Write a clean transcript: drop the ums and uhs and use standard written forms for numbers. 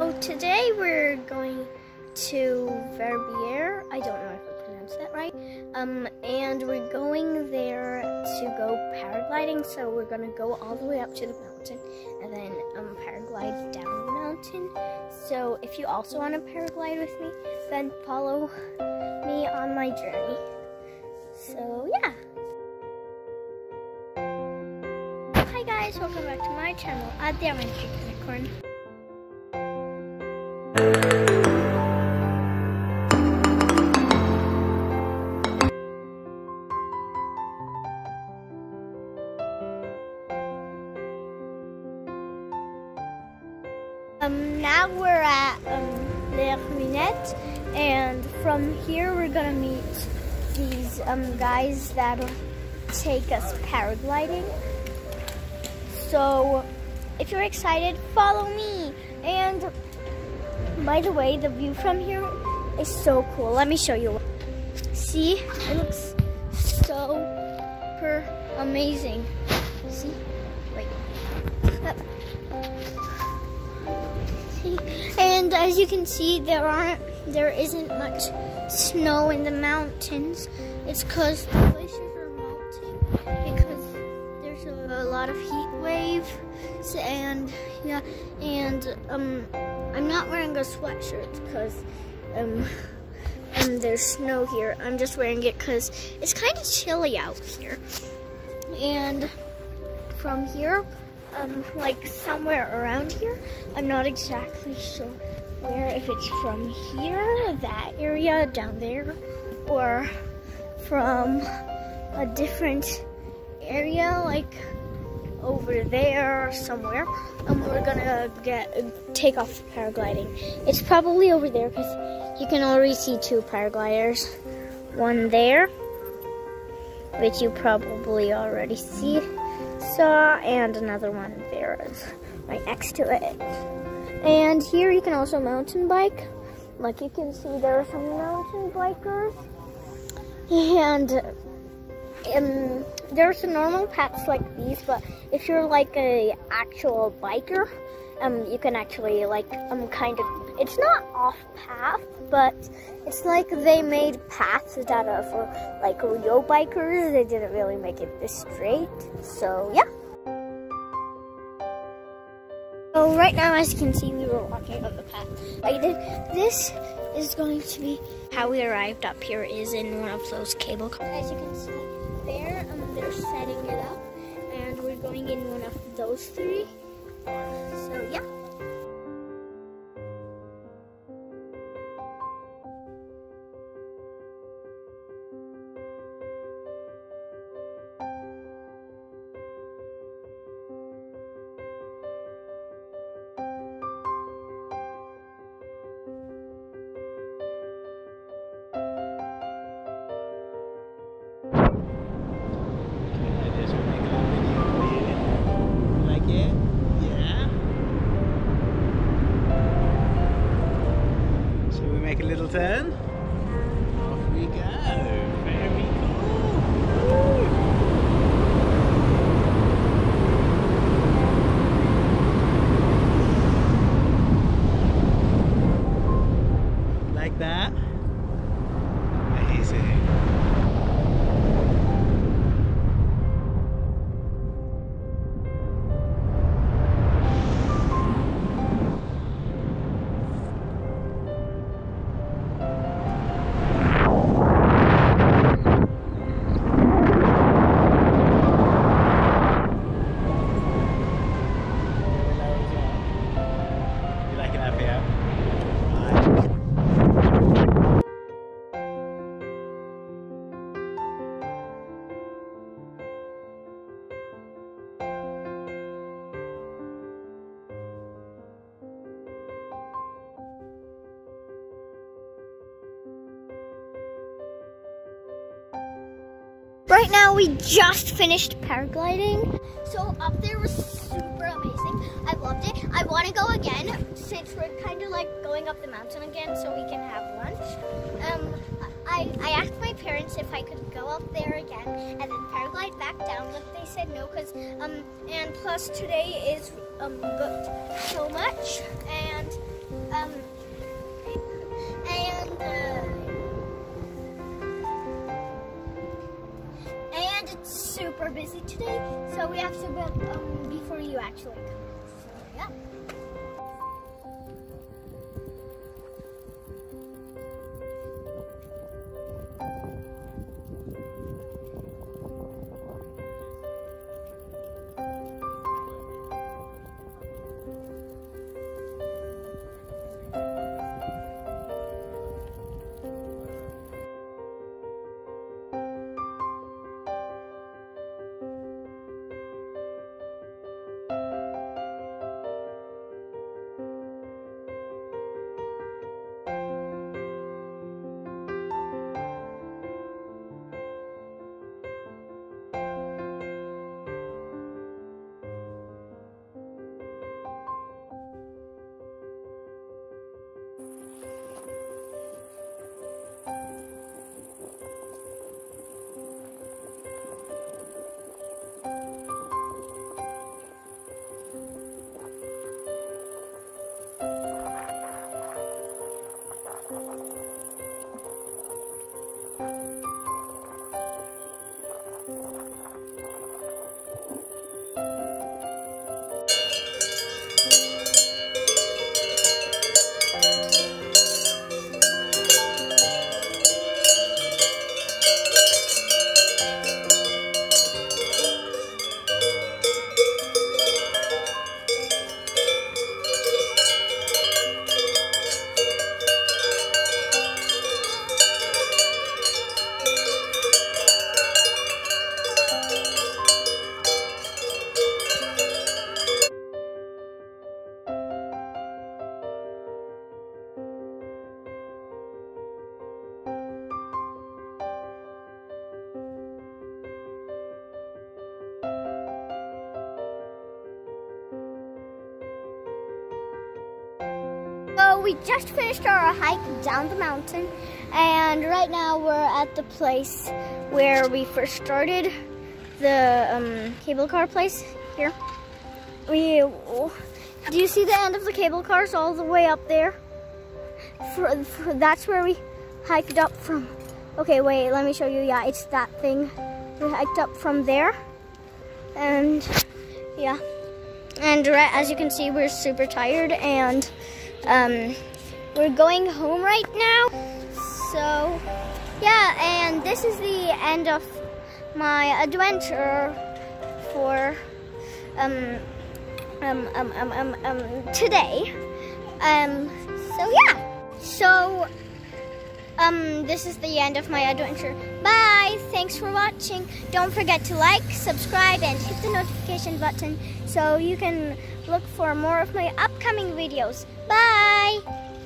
So today we're going to Verbier, I don't know if I pronounced that right, and we're going there to go paragliding, so we're going to go all the way up to the mountain and then paraglide down the mountain. So if you also want to paraglide with me, then follow me on my journey. So yeah. Hi guys, welcome back to my channel, Adyaventure Unicorn. Now we're at Les Ruinettes, and from here we're gonna meet these guys that'll take us paragliding. So if you're excited, follow me. And by the way, the view from here is so cool. Let me show you. See, it looks super amazing. See, wait. See, and as you can see, there isn't much snow in the mountains. It's because the glaciers are melting because there's a lot of heat waves, and yeah, and I'm not wearing a sweatshirt because there's snow here. I'm just wearing it because it's kind of chilly out here. And from here, like somewhere around here, I'm not exactly sure where, if it's from here, that area down there, or from a different area like over there somewhere. We're gonna take off paragliding. It's probably over there because you can already see two paragliders. One there, which you probably already saw, and another one there is right next to it. And here you can also mountain bike. Like you can see, there are some mountain bikers, and there's normal paths like these, but if you're like a actual biker, you can actually like kind of, it's not off path, but it's like they made paths that are for like real bikers. They didn't really make it this straight, so yeah. So right now, as you can see, we were walking on the path. This is going to be how we arrived up here, is in one of those cable cars. As you can see, there, they're setting it up, and we're going in one of those three. So yeah. Make a little turn. Off we go. Very cool. Woo. Like that. Amazing. Right now, we just finished paragliding. So up there was super amazing. I loved it. I want to go again since we're kind of like going up the mountain again, so we can have lunch. I asked my parents if I could go up there again and then paraglide back down, but they said no, because and plus today is booked so much, and we're busy today, so we have to build before you actually come. So yeah. We just finished our hike down the mountain, and right now we're at the place where we first started, the cable car place here. Do you see the end of the cable cars all the way up there? That's where we hiked up from. Okay, wait, let me show you. Yeah, it's that thing. We hiked up from there, and yeah. And right, as you can see, we're super tired, and we're going home right now. So yeah, and this is the end of my adventure for today. So yeah, this is the end of my adventure. Bye, thanks for watching. Don't forget to like, subscribe, and hit the notification button so you can look for more of my upcoming videos. Bye!